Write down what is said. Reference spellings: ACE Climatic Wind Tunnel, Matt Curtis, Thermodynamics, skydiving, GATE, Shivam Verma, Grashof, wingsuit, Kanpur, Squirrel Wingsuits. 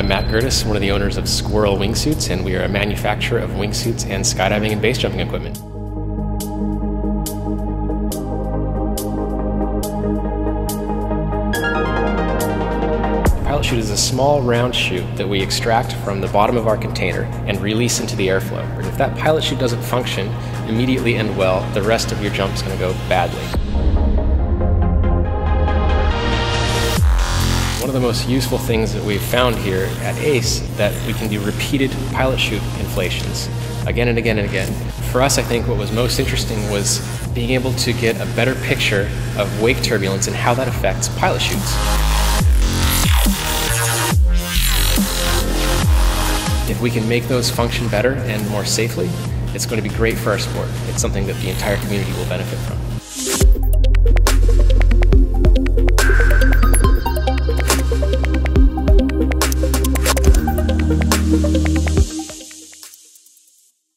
I'm Matt Curtis, one of the owners of Squirrel Wingsuits, and we are a manufacturer of wingsuits and skydiving and base jumping equipment. The pilot chute is a small round chute that we extract from the bottom of our container and release into the airflow. If that pilot chute doesn't function immediately and well, the rest of your jump is going to go badly. One of the most useful things that we've found here at ACE that we can do repeated pilot chute inflations again and again and again. For us, I think what was most interesting was being able to get a better picture of wake turbulence and how that affects pilot chutes. If we can make those function better and more safely, it's going to be great for our sport. It's something that the entire community will benefit from.